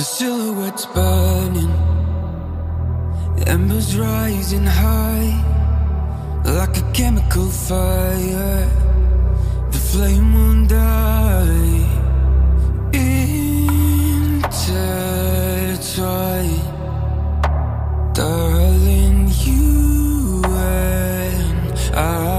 The silhouette's burning, the embers rising high, like a chemical fire, the flame won't die. Intertwined, darling, you and I.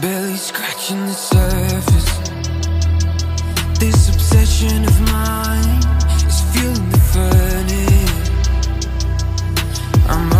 Barely scratching the surface, this obsession of mine is fueling the furnace. I'm